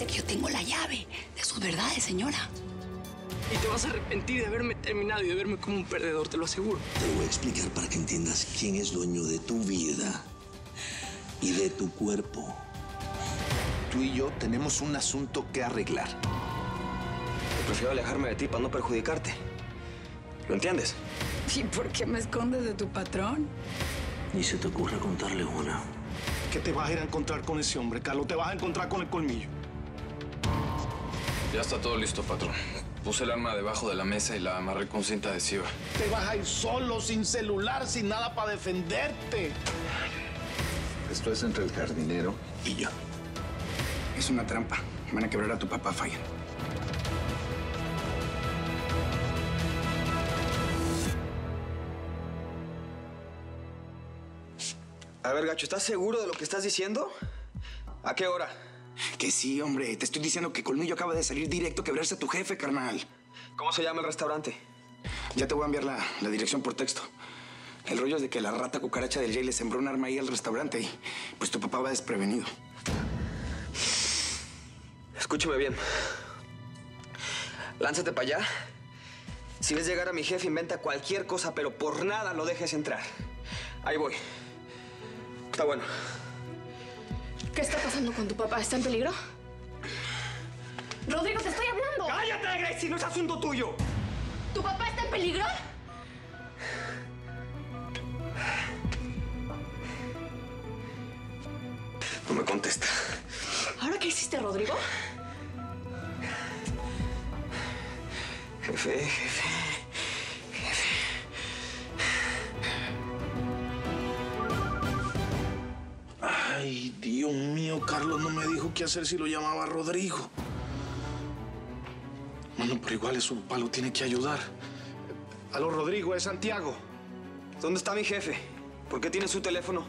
parece que yo tengo la llave de sus verdades, señora. Y te vas a arrepentir de haberme terminado y de verme como un perdedor, te lo aseguro. Te voy a explicar para que entiendas quién es dueño de tu vida y de tu cuerpo. Tú y yo tenemos un asunto que arreglar. Prefiero alejarme de ti para no perjudicarte. ¿Lo entiendes? ¿Y por qué me escondes de tu patrón? Ni se te ocurra contarle una. ¿Qué te vas a ir a encontrar con ese hombre, Carlos? Te vas a encontrar con el colmillo. Ya está todo listo, patrón. Puse el arma debajo de la mesa y la amarré con cinta adhesiva. Te vas a ir solo, sin celular, sin nada para defenderte. Esto es entre el jardinero y yo. Es una trampa. Me van a quebrar a tu papá, Fayer. A ver, Gacho, ¿estás seguro de lo que estás diciendo? ¿A qué hora? Que sí, hombre. Te estoy diciendo que Colmillo acaba de salir directo a quebrarse a tu jefe, carnal. ¿Cómo se llama el restaurante? Ya te voy a enviar la dirección por texto. El rollo es de que la rata cucaracha del Jay le sembró un arma ahí al restaurante y pues tu papá va desprevenido. Escúchame bien. Lánzate para allá. Si ves llegar a mi jefe, inventa cualquier cosa, pero por nada lo dejes entrar. Ahí voy. Está bueno. ¿Qué está pasando con tu papá? ¿Está en peligro? ¡Rodrigo, te estoy hablando! ¡Cállate, Gracie! ¡No es asunto tuyo! ¿Tu papá está en peligro? No me contesta. ¿Ahora qué hiciste, Rodrigo? Jefe. Ay, Dios mío, Carlos no me dijo qué hacer si lo llamaba Rodrigo. Bueno, pero igual es un palo, tiene que ayudar. Aló, Rodrigo, es Santiago. ¿Dónde está mi jefe? ¿Por qué tiene su teléfono?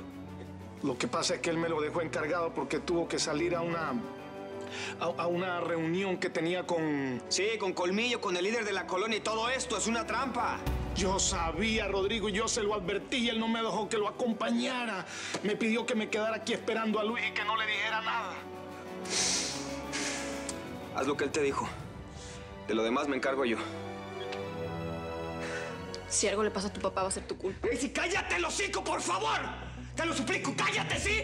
Lo que pasa es que él me lo dejó encargado porque tuvo que salir a una reunión que tenía con... Sí, con Colmillo, con el líder de la colonia, y todo esto es una trampa. Yo sabía, Rodrigo, yo se lo advertí y él no me dejó que lo acompañara. Me pidió que me quedara aquí esperando a Luis y que no le dijera nada. Haz lo que él te dijo. De lo demás me encargo yo. Si algo le pasa a tu papá, va a ser tu culpa. ¡Ey, sí, cállate el hocico, por favor! ¡Te lo suplico! ¡Cállate, sí!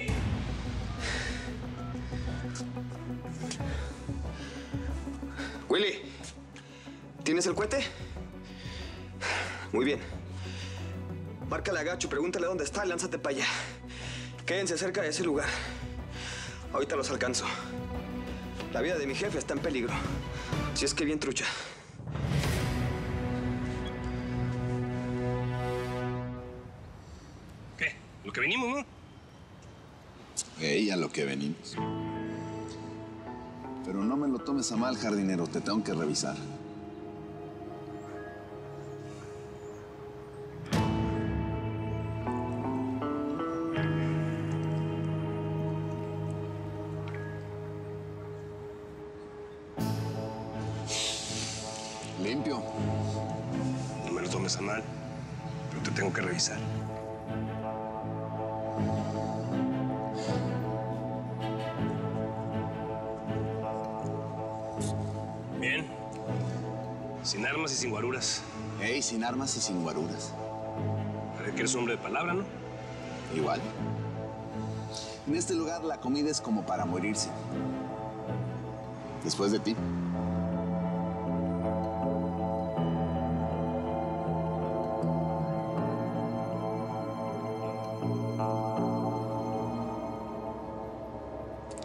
Willy, ¿tienes el cohete? Muy bien. Márcale a Gacho, pregúntale dónde está y lánzate para allá. Quédense cerca de ese lugar. Ahorita los alcanzo. La vida de mi jefe está en peligro. Si es que bien trucha. ¿Qué? ¿Lo que venimos, no? Ey, a lo que venimos. Pero no me lo tomes a mal, jardinero. Te tengo que revisar. Limpio. No me lo tomes a mal, pero te tengo que revisar. Sin armas y sin guaruras. Ey, sin armas y sin guaruras. Parece que eres un hombre de palabra, ¿no? Igual. En este lugar la comida es como para morirse. Después de ti.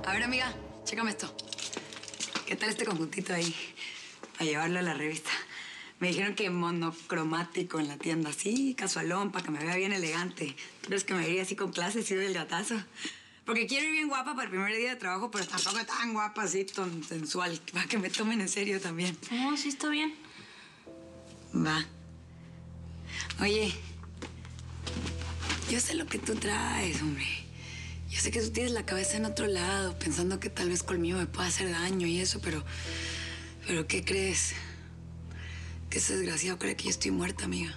A ver, amiga, chécame esto. ¿Qué tal este conjuntito ahí? A llevarlo a la revista. Me dijeron que monocromático en la tienda, así, casualón, para que me vea bien elegante. ¿Tú crees que me vería así con clase, sirve el gatazo? Porque quiero ir bien guapa para el primer día de trabajo, pero tampoco tan guapa, así, tan sensual, para que me tomen en serio también. No, sí, está bien. Va. Oye, yo sé lo que tú traes, hombre. Yo sé que tú tienes la cabeza en otro lado, pensando que tal vez Colmillo me pueda hacer daño y eso, pero... ¿Pero qué crees? Que ese desgraciado cree que yo estoy muerta, amiga.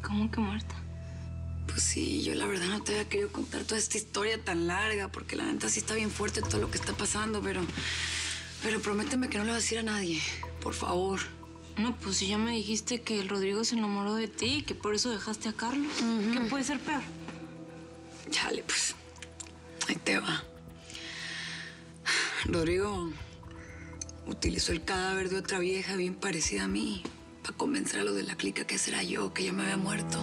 ¿Cómo que muerta? Pues sí, yo la verdad no te había querido contar toda esta historia tan larga, porque la neta sí está bien fuerte todo lo que está pasando, pero... Pero prométeme que no le vas a decir a nadie, por favor. No, pues si ya me dijiste que el Rodrigo se enamoró de ti y que por eso dejaste a Carlos, ¿qué puede ser peor? Chale, pues. Ahí te va. Rodrigo utilizó el cadáver de otra vieja bien parecida a mí para convencer a los de la clica que será yo, que ya me había muerto.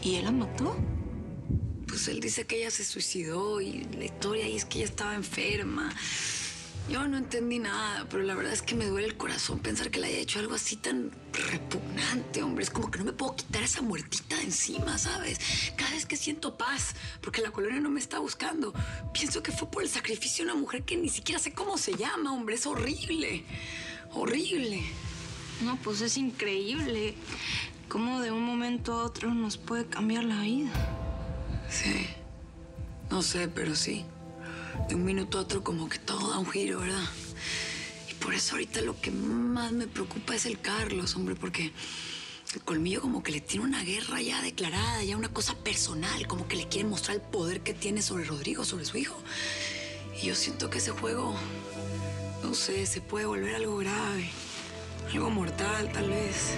¿Y él la mató? Pues él dice que ella se suicidó y la historia ahí es que ella estaba enferma. Yo no entendí nada, pero la verdad es que me duele el corazón pensar que le haya hecho algo así tan repugnante, hombre. Es como que no me puedo quitar esa muertita de encima, ¿sabes? Cada vez que siento paz, porque la colonia no me está buscando, pienso que fue por el sacrificio de una mujer que ni siquiera sé cómo se llama, hombre. Es horrible, horrible. No, pues es increíble cómo de un momento a otro nos puede cambiar la vida. Sí, no sé, pero sí. De un minuto a otro como que todo da un giro, ¿verdad? Y por eso ahorita lo que más me preocupa es el Carlos, hombre, porque el Colmillo como que le tiene una guerra ya declarada, ya una cosa personal, como que le quiere mostrar el poder que tiene sobre Rodrigo, sobre su hijo. Y yo siento que ese juego, no sé, se puede volver algo grave, algo mortal tal vez.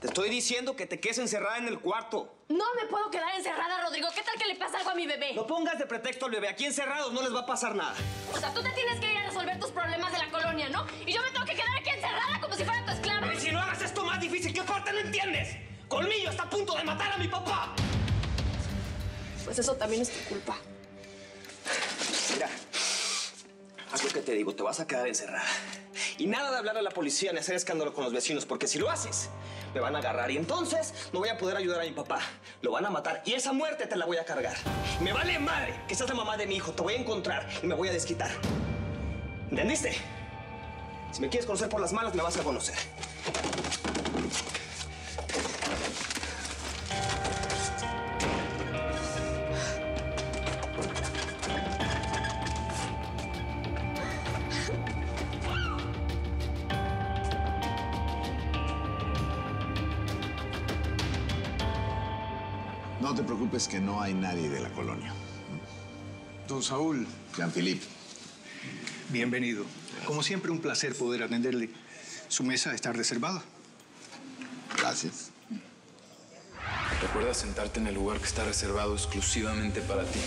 Te estoy diciendo que te quedes encerrada en el cuarto. No me puedo quedar encerrada, Rodrigo. ¿Qué tal que le pasa algo a mi bebé? No pongas de pretexto al bebé. Aquí encerrados no les va a pasar nada. O sea, tú te tienes que ir a resolver tus problemas de la colonia, ¿no? Y yo me tengo que quedar aquí encerrada como si fuera tu esclava. Y si no hagas esto más difícil, ¿qué parte no entiendes? Colmillo está a punto de matar a mi papá. Pues eso también es tu culpa. Mira, haz lo que te digo. Te vas a quedar encerrada. Y nada de hablar a la policía ni hacer escándalo con los vecinos, porque si lo haces, me van a agarrar y entonces no voy a poder ayudar a mi papá. Lo van a matar y esa muerte te la voy a cargar. Me vale madre que seas la mamá de mi hijo. Te voy a encontrar y me voy a desquitar. ¿Entendiste? Si me quieres conocer por las malas, me vas a conocer. No te preocupes que no hay nadie de la colonia. Don Saúl. Jean-Philippe. Bienvenido. Como siempre, un placer poder atenderle. Su mesa está reservada. Gracias. Recuerda sentarte en el lugar que está reservado exclusivamente para ti.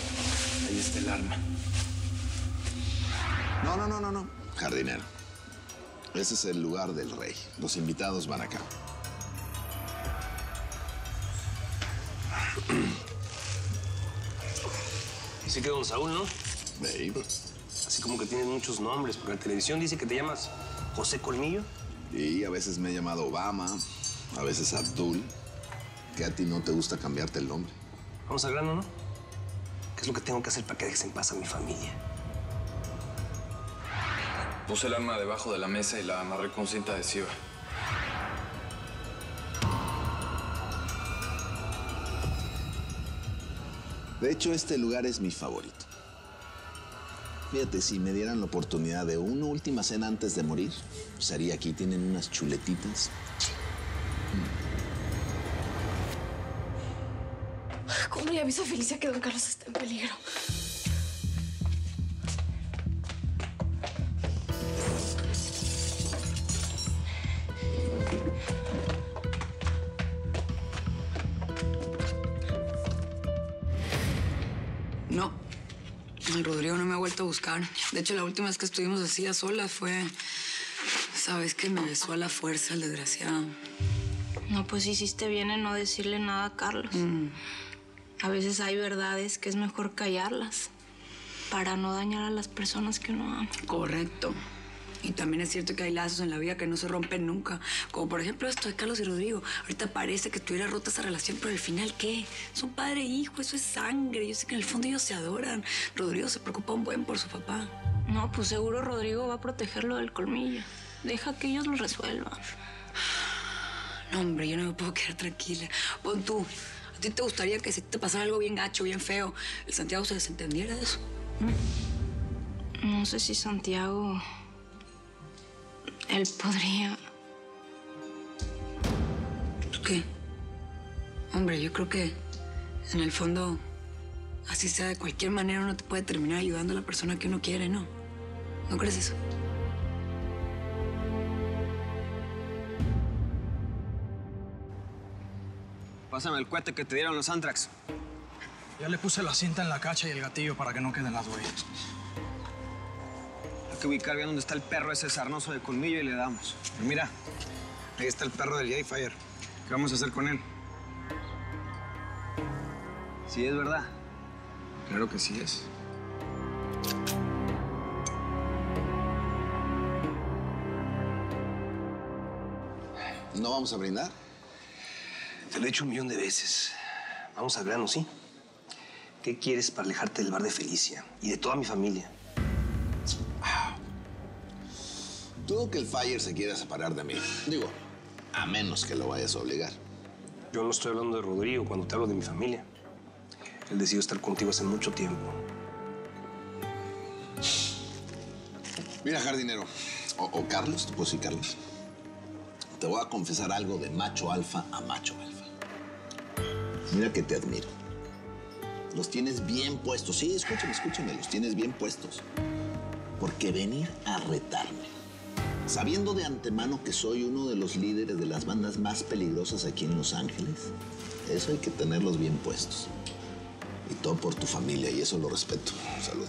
Ahí está el arma. No. Jardinero. Ese es el lugar del rey. Los invitados van acá. Así que don Saúl, ¿no? Sí. Así como que tienes muchos nombres, porque en televisión dice que te llamas José Colmillo. Y a veces me he llamado Obama, a veces Abdul. Que a ti no te gusta cambiarte el nombre. Vamos al grano, ¿no? ¿Qué es lo que tengo que hacer para que dejes en paz a mi familia? Puse el arma debajo de la mesa y la amarré con cinta adhesiva. De hecho, este lugar es mi favorito. Fíjate, si me dieran la oportunidad de una última cena antes de morir, sería aquí. Tienen unas chuletitas. ¿Cómo le aviso a Felicia que don Carlos está en peligro? No, el Rodrigo no me ha vuelto a buscar. De hecho, la última vez que estuvimos así a solas fue... ¿Sabes que me besó a la fuerza el desgraciado? No, pues hiciste bien en no decirle nada a Carlos. A veces hay verdades que es mejor callarlas para no dañar a las personas que uno ama. Correcto. Y también es cierto que hay lazos en la vida que no se rompen nunca. Como por ejemplo esto de Carlos y Rodrigo. Ahorita parece que tuviera rota esa relación, pero al final, ¿qué? Son padre e hijo, eso es sangre. Yo sé que en el fondo ellos se adoran. Rodrigo se preocupa un buen por su papá. No, pues seguro Rodrigo va a protegerlo del Colmillo. Deja que ellos lo resuelvan. No, hombre, yo no me puedo quedar tranquila. Pon tú, ¿a ti te gustaría que si te pasara algo bien gacho, bien feo, el Santiago se desentendiera de eso? No sé si Santiago... Él podría... ¿Tú qué? Hombre, yo creo que En el fondo, así sea de cualquier manera, uno te puede terminar ayudando a la persona que uno quiere, ¿no? ¿No crees eso? Pásame el cohete que te dieron los Antrax. Ya le puse la cinta en la cacha y el gatillo para que no queden las huellas. Hay que ubicar bien dónde está el perro ese sarnoso de Colmillo y le damos. Pero mira, ahí está el perro del Jay, Fayer. ¿Qué vamos a hacer con él? ¿Sí es verdad? Claro que sí es. ¿No vamos a brindar? Te lo he dicho un millón de veces. Vamos al grano, ¿sí? ¿Qué quieres para alejarte del bar de Felicia y de toda mi familia? Dudo que el Fayer se quiera separar de mí. Digo, a menos que lo vayas a obligar. Yo no estoy hablando de Rodrigo cuando te hablo de mi familia. Él decidió estar contigo hace mucho tiempo. Mira, jardinero. O Carlos, te puedo decir Carlos. Te voy a confesar algo de macho alfa a macho alfa. Mira que te admiro. Los tienes bien puestos. Sí, escúchame. Los tienes bien puestos. Porque venir a retarme, sabiendo de antemano que soy uno de los líderes de las bandas más peligrosas aquí en Los Ángeles, eso hay que tenerlos bien puestos. Y todo por tu familia, y eso lo respeto. Salud.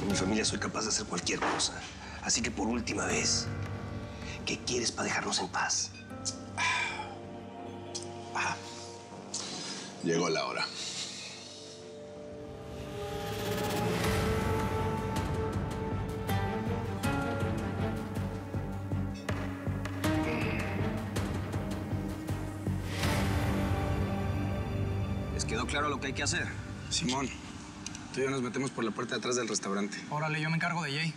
Por mi familia soy capaz de hacer cualquier cosa. Así que por última vez, ¿qué quieres para dejarnos en paz? Ah. Llegó la hora. ¿Quedó claro lo que hay que hacer? Simón, tú y yo nos metemos por la puerta de atrás del restaurante. Órale, yo me encargo de Jay.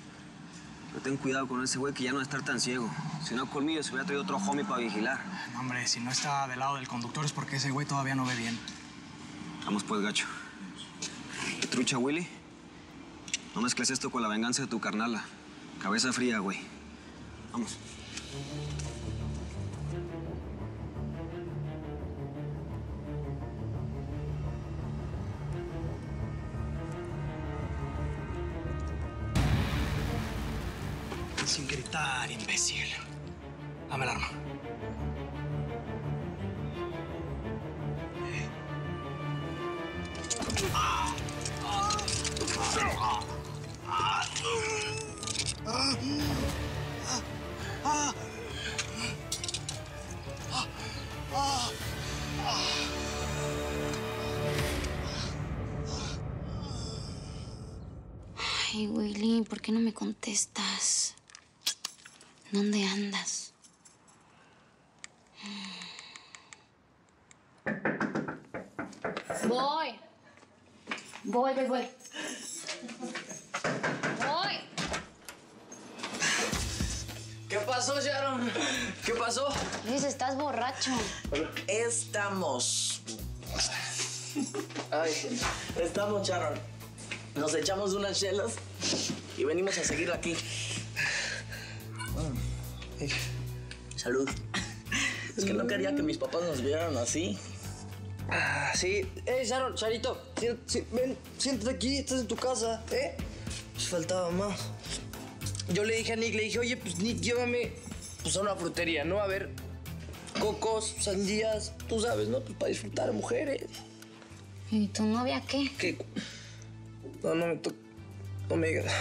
Pero ten cuidado con ese güey que ya no va a estar tan ciego. Si no, Colmillo se hubiera traído otro homie para vigilar. No, hombre, si no está del lado del conductor es porque ese güey todavía no ve bien. Vamos pues, Gacho. ¿Qué trucha, Willy? No mezcles esto con la venganza de tu carnala. Cabeza fría, güey. Vamos. Sin gritar, imbécil. Dame el arma. Ay, Willy, ¿por qué no me contestas? ¿Dónde andas? Voy. ¿Qué pasó, Sharon? ¿Qué pasó? Luis, estás borracho. Estamos, Sharon. Nos echamos unas chelas y venimos a seguir aquí. Salud. Es que no quería que mis papás nos vieran así. Sí. Sharon, Charito, ven, siéntate aquí, estás en tu casa, ¿eh? Pues faltaba más. Yo le dije a Nick, oye, pues Nick, llévame pues, a una frutería, ¿no? A ver, cocos, sandías, tú sabes, ¿no? Pues para disfrutar, mujeres. ¿Y tu novia qué? ¿Qué? No me digas.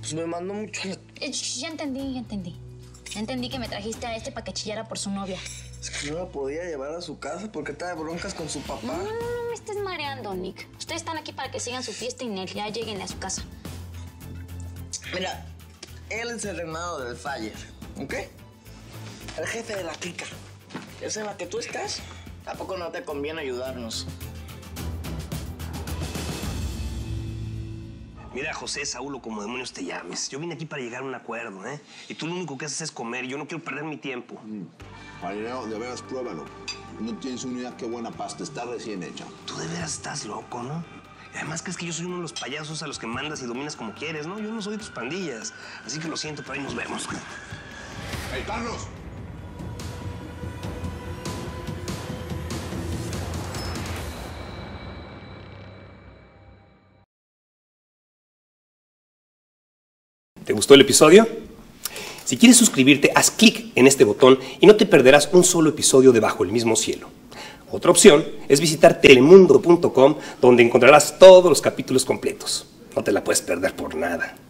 Pues me mandó mucho la... Ya entendí. Ya entendí que me trajiste a este para que chillara por su novia. Es que no la podía llevar a su casa porque estaba de broncas con su papá. No me estés mareando, Nick. Ustedes están aquí para que sigan su fiesta y ya lleguen a su casa. Mira, él es el hermano del Fayer, ¿ok? El jefe de la clica. Esa es la que tú estás. Tampoco no te conviene ayudarnos. Mira, José, Saúl, o como demonios te llames. Yo vine aquí para llegar a un acuerdo, ¿eh? Y tú lo único que haces es comer. Yo no quiero perder mi tiempo. Marinero, de veras, pruébalo. No tienes una idea qué buena pasta. Está recién hecha. Tú de veras estás loco, ¿no? Y además crees que yo soy uno de los payasos a los que mandas y dominas como quieres, ¿no? Yo no soy de tus pandillas. Así que lo siento, pero ahí nos vemos. ¡Hey, Carlos! ¿Te gustó el episodio? Si quieres suscribirte, haz clic en este botón y no te perderás un solo episodio de Bajo el Mismo Cielo. Otra opción es visitar telemundo.com, donde encontrarás todos los capítulos completos. No te la puedes perder por nada.